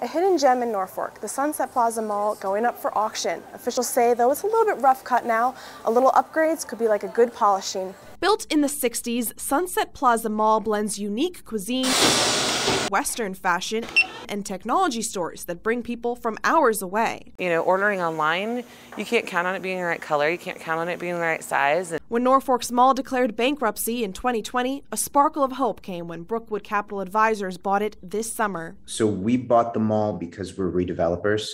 A hidden gem in Norfolk, the Sunset Plaza Mall going up for auction. Officials say, though it's a little bit rough cut now, a little upgrades could be like a good polishing. Built in the 60s, Sunset Plaza Mall blends unique cuisine, Western fashion, and technology stores that bring people from hours away. You know, ordering online, you can't count on it being the right color, you can't count on it being the right size. When Norfolk's mall declared bankruptcy in 2020, a sparkle of hope came when Brookwood Capital Advisors bought it this summer. So we bought the mall because we're redevelopers.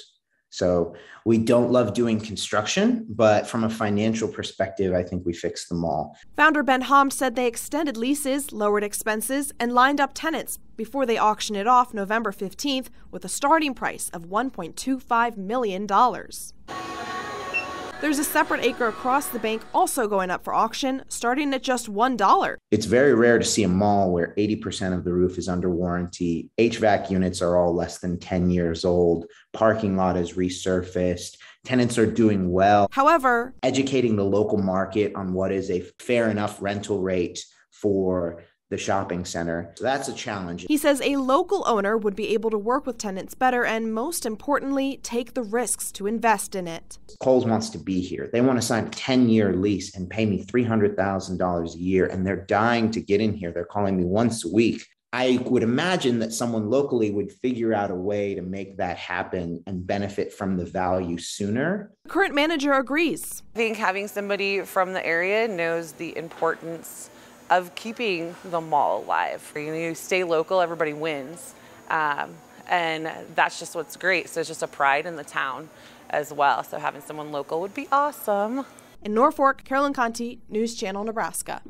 So we don't love doing construction, but from a financial perspective, I think we fixed the mall. Founder Ben Ham said they extended leases, lowered expenses, and lined up tenants before they auction it off November 15th with a starting price of $1.25 million. There's a separate acre across the bank also going up for auction, starting at just $1. It's very rare to see a mall where 80% of the roof is under warranty. HVAC units are all less than 10 years old. Parking lot is resurfaced. Tenants are doing well. However, educating the local market on what is a fair enough rental rate for the shopping center. So that's a challenge. He says a local owner would be able to work with tenants better and, most importantly, take the risks to invest in it. Kohl's wants to be here. They want to sign a 10-year lease and pay me $300,000 a year, and they're dying to get in here. They're calling me once a week. I would imagine that someone locally would figure out a way to make that happen and benefit from the value sooner. The current manager agrees. I think having somebody from the area knows the importance of keeping the mall alive. You know, you stay local, everybody wins. And that's just what's great. So it's just a pride in the town as well. So having someone local would be awesome. In Norfolk, Carolyn Conti, News Channel Nebraska.